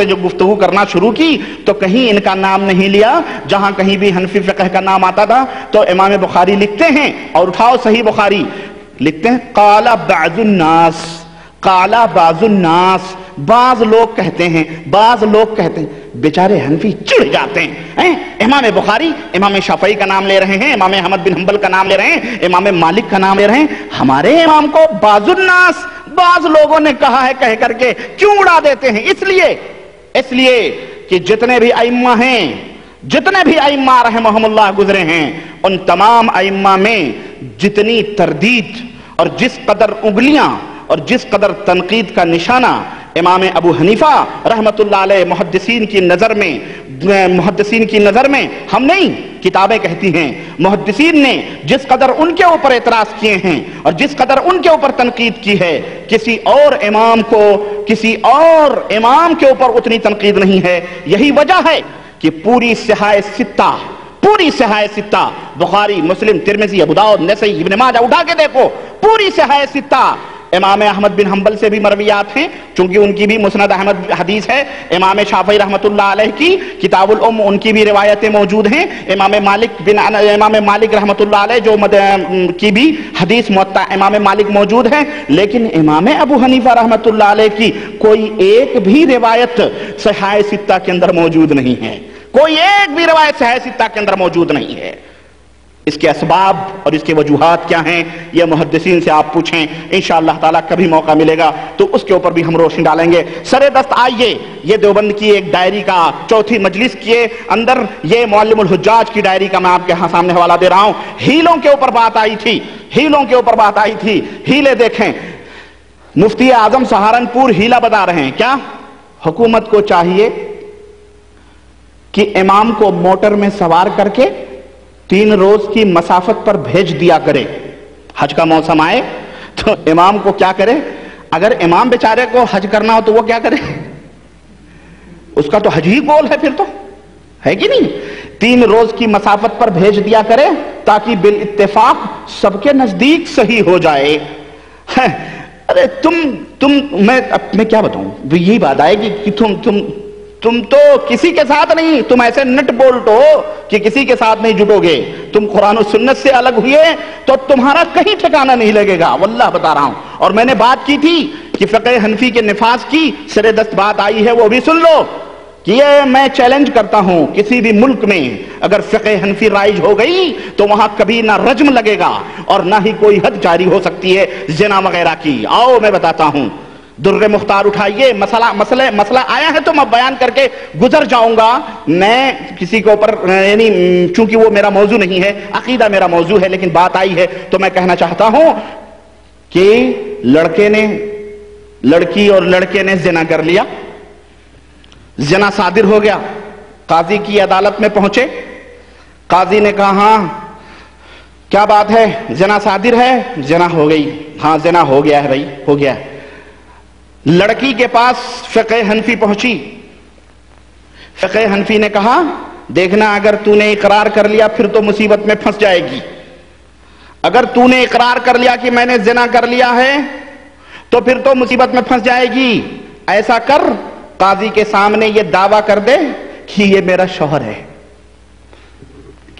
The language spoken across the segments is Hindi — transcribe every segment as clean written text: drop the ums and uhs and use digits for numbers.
से जो गुफ्तगू करना शुरू की तो कहीं इनका नाम नहीं लिया। जहां कहीं भी हनफी फ़िक़्ह का नाम आता था तो इमाम बुखारी लिखते हैं, और उठाओ सही बुखारी, लिखते हैं काला बाजुन्नास, काला बाजुन्नास, बाज लोग कहते हैं, बाज लोग कहते हैं। बेचारे हनफी चिढ़ जाते हैं, इमाम बुखारी इमाम शाफई का नाम ले रहे हैं, इमाम अहमद बिन हम्बल का नाम ले रहे हैं, इमाम मालिक का नाम ले रहे हैं, हमारे इमाम को बाजुन्नास बाज लोगों ने कहा है कह करके क्यों उड़ा देते हैं। इसलिए इसलिए कि जितने भी अइम्मा हैं, जितने भी अइम्मा रहमहुमुल्लाह गुजरे हैं, उन तमाम अइम्मा में जितनी तरदीद और जिस कदर उंगलियां और जिस कदर तनकीद का निशाना इमाम अबू हनीफा रहमतुल्लाह अलैह मुहद्दिसीन की नज़र में हम नहीं, किताबें कहती हैं, मुहद्दिसीन ने जिस कदर उनके ऊपर एतराज़ किए हैं और जिस कदर उनके ऊपर तनकीद की है, किसी और इमाम के ऊपर उतनी तनकीद नहीं है। यही वजह है कि पूरी सहाय सित्ता बुखारी मुस्लिम तिर्मिज़ी अबू दाऊद नसाई इब्ने माजा उठा के देखो, पूरी सहाय सित्ता इमाम अहमद बिन हम्बल से भी मरवियात हैं, चूंकि उनकी भी मुस्नद अहमद हदीस है, इमाम शाफई रहमतुल्लाह अलैह की किताबुल उम्म उनकी भी रिवायतें मौजूद हैं, इमाम मालिक रहमतुल्लाह अलैह जो की भी हदीस मुत्ता इमाम मालिक मौजूद है, लेकिन इमाम अबू हनीफा रहमतुल्लाह अलैह की कोई एक भी रिवायत सहाय सित्ता के अंदर मौजूद नहीं है, कोई एक भी रिवायत सहाय सित्ता के अंदर मौजूद नहीं है। इसके असबाब और इसके वजूहात क्या हैं, यह मुहद्दिसीन से आप पूछें, इंशाअल्लाह ताला कभी मौका मिलेगा तो उसके ऊपर भी हम रोशनी डालेंगे। सरे दस्त आइए, ये देवबंद की एक डायरी का चौथी मजलिस के अंदर ये मौलिमुल हुजाज की डायरी का मैं आपके यहाँ सामने हवाला दे रहा हूँ। हीलों के ऊपर बात आई थी, हीले देखें, मुफ्ती आजम सहारनपुर हीला बता रहे हैं। क्या हुकूमत को चाहिए कि इमाम को मोटर में सवार करके 3 रोज की मसाफत पर भेज दिया करे, हज का मौसम आए तो इमाम को क्या करे, अगर इमाम बेचारे को हज करना हो तो वो क्या करे, उसका तो हज ही गोल है फिर तो, है कि नहीं। 3 रोज की मसाफत पर भेज दिया करे ताकि बिल इत्तेफाक सबके नजदीक सही हो जाए। अरे मैं क्या बताऊं, यही बात आएगी कि तुम तो किसी के साथ नहीं, तुम ऐसे नट बोल्ट हो कि किसी के साथ नहीं जुटोगे, तुम कुरान और सुन्नत से अलग हुए तो तुम्हारा कहीं ठिकाना नहीं लगेगा, वल्लाह बता रहा हूं। और मैंने बात की थी कि फ़िक़्ह हनफी के निफास की सरे दस्त बात आई है, वो भी सुन लो कि ये मैं चैलेंज करता हूं, किसी भी मुल्क में अगर फ़िक़्ह हनफी राइज हो गई तो वहां कभी ना रज्म लगेगा और ना ही कोई हद जारी हो सकती है ज़िना वगैरह की। आओ मैं बताता हूं, दुर्रे मुख्तार उठाइए, मसला आया है तो मैं बयान करके गुजर जाऊंगा। मैं किसी के ऊपर यानी चूंकि वो मेरा मौजू नहीं है, अकीदा मेरा मौजू है, लेकिन बात आई है तो मैं कहना चाहता हूं कि लड़की और लड़के ने जिना कर लिया, जिना सादिर हो गया, काजी की अदालत में पहुंचे, काजी ने कहा हाँ क्या बात है, जिना सादिर है, जिना हो गई, हाँ जिना हो गया है भाई, हो गया है। लड़की के पास फ़िक़्ह हनफी पहुंची, फ़िक़्ह हनफी ने कहा देखना अगर तूने इकरार कर लिया फिर तो मुसीबत में फंस जाएगी, अगर तूने इकरार कर लिया कि मैंने ज़िना कर लिया है तो फिर तो मुसीबत में फंस जाएगी, ऐसा कर काजी के सामने ये दावा कर दे कि ये मेरा शौहर है।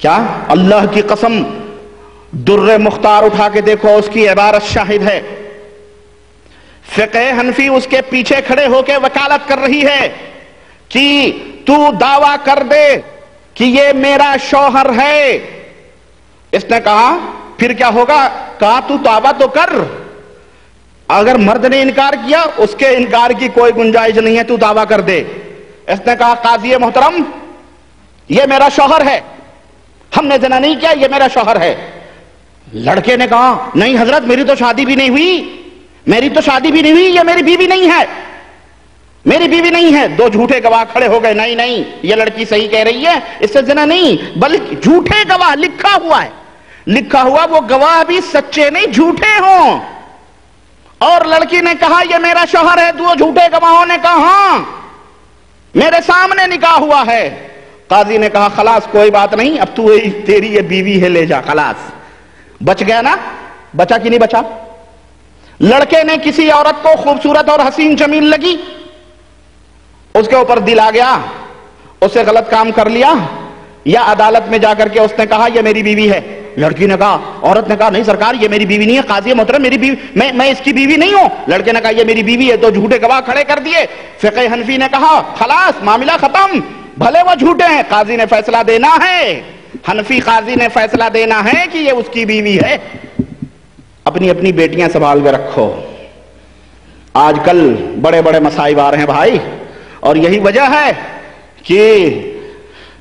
क्या अल्लाह की कसम, दुर्रे मुख्तार उठा के देखो, उसकी इबारत शाहिद है। फ़िक़्ह हनफी उसके पीछे खड़े होकर वकालत कर रही है कि तू दावा कर दे कि ये मेरा शौहर है। इसने कहा फिर क्या होगा, कहा तू दावा तो कर, अगर मर्द ने इनकार किया उसके इनकार की कोई गुंजाइश नहीं है, तू दावा कर दे। इसने कहा काज़ी मोहतरम ये मेरा शौहर है, हमने ज़िना नहीं किया, ये मेरा शौहर है। लड़के ने कहा नहीं हजरत, मेरी तो शादी भी नहीं हुई, ये मेरी बीवी नहीं है। दो झूठे गवाह खड़े हो गए, नहीं ये लड़की सही कह रही है, इससे ज़िना नहीं, बल्कि झूठे गवाह लिखा हुआ, वो गवाह भी सच्चे नहीं झूठे हों। और लड़की ने कहा ये मेरा शौहर है, दो झूठे गवाहों ने कहा हाँ मेरे सामने निकाह हुआ है। काजी ने कहा खलास कोई बात नहीं, अब तू तेरी ये बीवी है, ले जा, खलास बच गया ना, बचा कि नहीं बचा। लड़के ने किसी औरत को खूबसूरत और हसीन जमीन लगी, उसके ऊपर दिल आ गया, उससे गलत काम कर लिया, या अदालत में जाकर के उसने कहा यह मेरी बीवी है, लड़की ने कहा, औरत ने कहा नहीं सरकार ये मेरी बीवी नहीं है, काजी मोहतरम मेरी बीवी, मैं इसकी बीवी नहीं हूं, लड़के ने कहा ये मेरी बीवी है, तो झूठे गवाह खड़े कर दिए। फिक़े हनफी ने कहा खलास मामला खत्म, भले वो झूठे हैं, काजी ने फैसला देना है, हनफी काजी ने फैसला देना है कि ये उसकी बीवी है। अपनी अपनी बेटियां संभाल के रखो, आजकल बड़े बड़े मसाइब आ रहे हैं भाई, और यही वजह है कि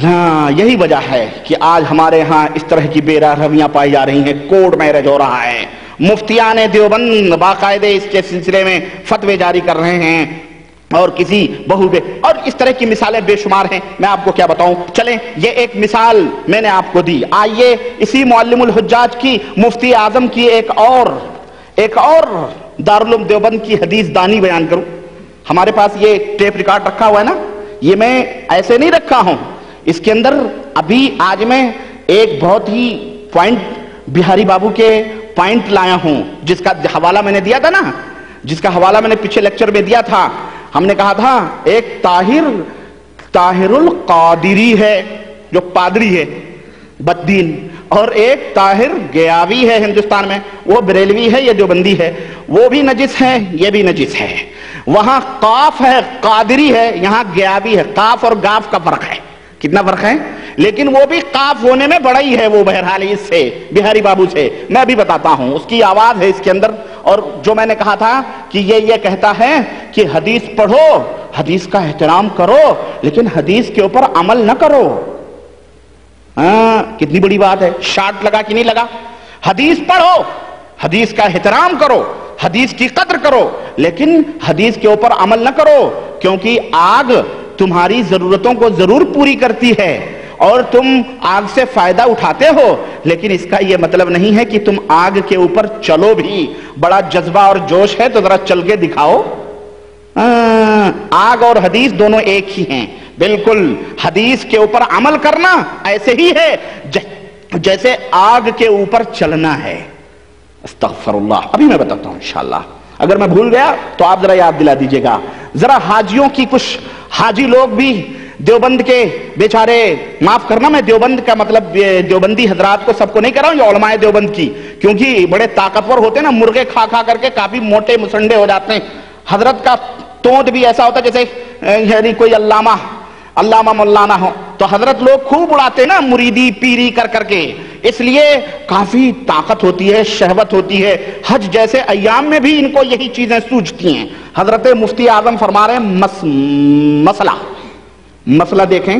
यही वजह है कि आज हमारे यहाँ इस तरह की बेरहमियां पाई जा रही हैं, कोर्ट मैरिज हो रहा है, मुफ्तियाने देवबंद बाकायदे इसके सिलसिले में फतवे जारी कर रहे हैं, और किसी बहु बे और इस तरह की मिसालें बेशुमार हैं, मैं आपको क्या बताऊं। चलें, ये एक मिसाल मैंने आपको दी, आइए इसी मौलिमुल हुजाज की, मुफ्ती आजम की एक और दारुल उलूम देवबंद की हदीस दानी बयान करूं। हमारे पास ये टेप रिकॉर्ड रखा हुआ है ना, ये मैं ऐसे नहीं रखा हूं, इसके अंदर अभी आज मैं एक बहुत ही पॉइंट बिहारी बाबू के पॉइंट लाया हूं, जिसका हवाला मैंने दिया था ना, जिसका हवाला मैंने पिछले लेक्चर में दिया था। हमने कहा था एक ताहिरुल क़ादरी है जो पादरी है बद्दीन, और एक ताहिर ग्यावी है हिंदुस्तान में, वो बरेलवी है, ये देवबंदी है, वो भी नजिस है, ये भी नजिस है। वहां काफ है कादरी है, यहां ग्यावी है, काफ और गाफ का फर्क है, कितना फर्क है, लेकिन वो भी काफ होने में बड़ा ही है वो, बहरहाल इससे बिहारी बाबू से मैं भी बताता हूं, उसकी आवाज है इसके अंदर। और जो मैंने कहा था कि ये कहता है कि हदीस पढ़ो, हदीस का एहतराम करो, लेकिन हदीस के ऊपर अमल ना करो। कितनी बड़ी बात है, शार्ट लगा कि नहीं लगा। हदीस पढ़ो, हदीस का एहतराम करो, हदीस की कद्र करो, लेकिन हदीस के ऊपर अमल ना करो, क्योंकि आग तुम्हारी जरूरतों को जरूर पूरी करती है और तुम आग से फायदा उठाते हो, लेकिन इसका यह मतलब नहीं है कि तुम आग के ऊपर चलो भी। बड़ा जज्बा और जोश है तो जरा चल के दिखाओ। आग और हदीस दोनों एक ही हैं, बिल्कुल। हदीस के ऊपर अमल करना ऐसे ही है जैसे आग के ऊपर चलना है। अस्तगफिरुल्लाह। अभी मैं बताता हूं इंशाल्लाह, अगर मैं भूल गया तो आप जरा याद दिला दीजिएगा। जरा हाजियों की, कुछ हाजी लोग भी देवबंद के बेचारे, माफ करना मैं देवबंद का मतलब देवबंदी हजरात को सबको नहीं कर रहा हूं, ये उलमाए देवबंद की, क्योंकि बड़े ताकतवर होते हैं ना, मुर्गे खा खा करके काफी मोटे मुसंडे हो जाते हैं। हजरत का तोंद भी ऐसा होता है जैसे यानी कोई अल्लामा अल्लामा मौलाना हो, तो हजरत लोग खूब उड़ाते ना मुरीदी पीरी कर करके, इसलिए काफी ताकत होती है, शहवत होती है। हज जैसे अयाम में भी इनको यही चीजें सूझती हैं। हजरत मुफ्ती आजम फरमा रहे हैं मसला देखें,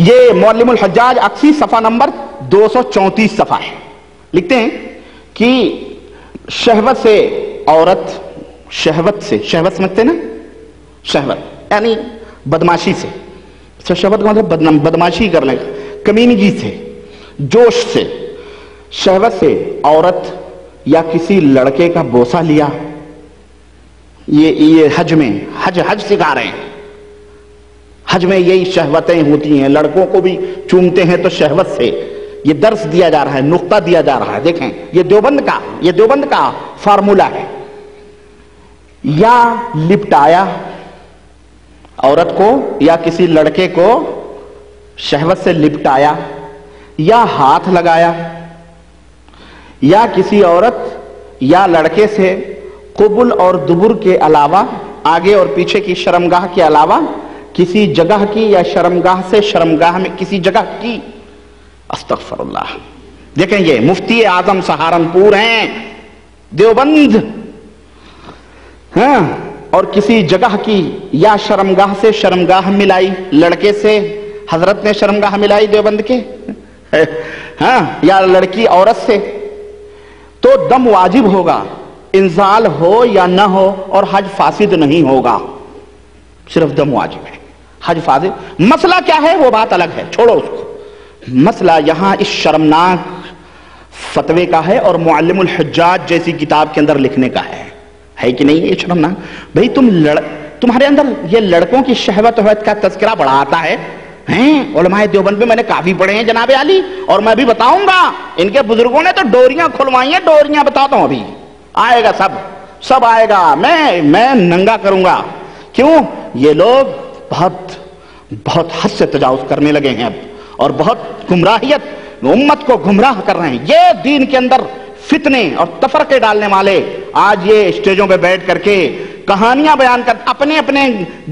ये मौलिमुल हुजाज अक्सी सफा नंबर 234 सफा है। लिखते हैं कि शहवत से औरत, शहवत समझते ना, शहवत यानी बदमाशी से, शहवत का मतलब बदमाशी करने का, कमीनगी से, जोश से, शहवत से औरत या किसी लड़के का बोसा लिया, ये हज में हज सिखा रहे हैं। हज में यही शहवतें होती हैं, लड़कों को भी चूमते हैं तो शहवत से। ये दर्स दिया जा रहा है, नुक्ता दिया जा रहा है। देखें, ये देवबंद का फार्मूला है। या लिपटाया औरत को या किसी लड़के को, शहवत से लिपटाया, या हाथ लगाया, या किसी औरत या लड़के से कुबुल और दुबुर के अलावा, आगे और पीछे की शर्मगाह के अलावा, किसी जगह की या शर्मगाह से शर्मगाह में किसी जगह की। अस्तगफिरुल्लाह। देखें, ये मुफ्ती आजम सहारनपुर हैं देवबंद, हाँ, और किसी जगह की या शर्मगाह से शर्मगाह मिलाई, लड़के से हजरत ने शर्मगाह मिलाई देवबंद के, हाँ, या लड़की औरत से, तो दम वाजिब होगा, इंजाल हो या ना हो, और हज फासिद नहीं होगा। सिर्फ दम वाजिब है, हज फासिद। मसला क्या है वो बात अलग है, छोड़ो उसको। मसला यहां इस शर्मनाक फतवे का है और मुअल्लिमुल हुज्जाज जैसी किताब के अंदर लिखने का है कि नहीं। ये शर्मनाक भाई, तुम्हारे अंदर ये लड़कों की शहवत का तस्करा बड़ा आता है। उलमाए देवबंद में मैंने काफी पढ़े हैं जनाबे आली, और मैं भी बताऊंगा। इनके बुजुर्गों ने तो डोरियां खुलवाई हैं, डोरियां बताता हूं, अभी आएगा, सब आएगा, मैं नंगा करूंगा। क्यों? ये लोग बहुत बहुत हद से तजावुज करने लगे हैं अब, और बहुत गुमराहियत उम्मत को गुमराह कर रहे हैं। ये दीन के अंदर फितने और तफरके डालने वाले आज ये स्टेजों पे बैठ करके कहानियां बयान कर, अपने अपने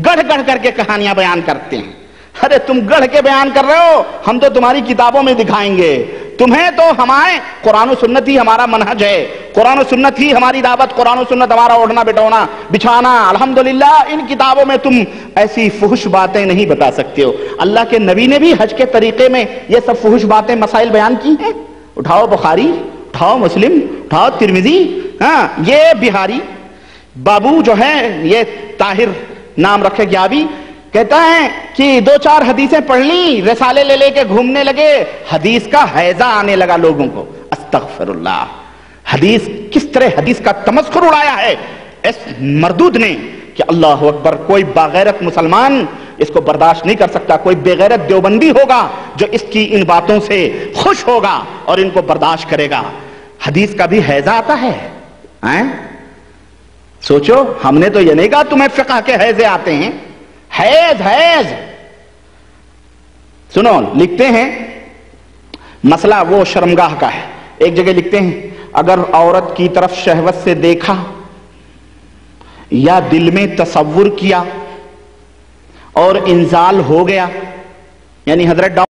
गढ़ गढ़ करके कहानियां बयान करते हैं। अरे तुम गढ़ के बयान कर रहे हो, हम तो तुम्हारी किताबों में दिखाएंगे तुम्हें, तो हमारे कुरान और सुन्नत ही हमारा मनहज है, कुरान और सुन्नत ही हमारी दावत, कुरान और सुन्नत हमारा ओढ़ना बिठोना बिछाना। अल्हम्दुलिल्लाह इन किताबों में तुम ऐसी फुहश बातें नहीं बता सकते हो। अल्लाह के नबी ने भी हज के तरीके में ये सब फुहश बातें मसाइल बयान की हैं। उठाओ बुखारी, उठाओ मुस्लिम, उठाओ तिर्मिज़ी। हाँ, ये बिहारी बाबू जो है, ये ताहिर नाम रखे ग्यावी, कहता है कि दो चार हदीसें पढ़ ली, रसाले ले लेके घूमने लगे, हदीस का हैजा आने लगा लोगों को। अस्तगफिरुल्लाह, हदीस किस तरह हदीस का तमस्खुर उड़ाया है इस मर्दूद ने कि अल्लाह अकबर। कोई बागैरत मुसलमान इसको बर्दाश्त नहीं कर सकता, कोई बेगैरत देवबंदी होगा जो इसकी इन बातों से खुश होगा और इनको बर्दाश्त करेगा। हदीस का भी हैजा आता है, सोचो। हमने तो ये नहीं कहा तुम्हें फिका के हैजे आते हैं, हैज हैज। सुनो, लिखते हैं मसला वो शर्मगाह का है। एक जगह लिखते हैं, अगर औरत की तरफ शहवत से देखा या दिल में तसव्वुर किया और इंजाल हो गया, यानी हजरत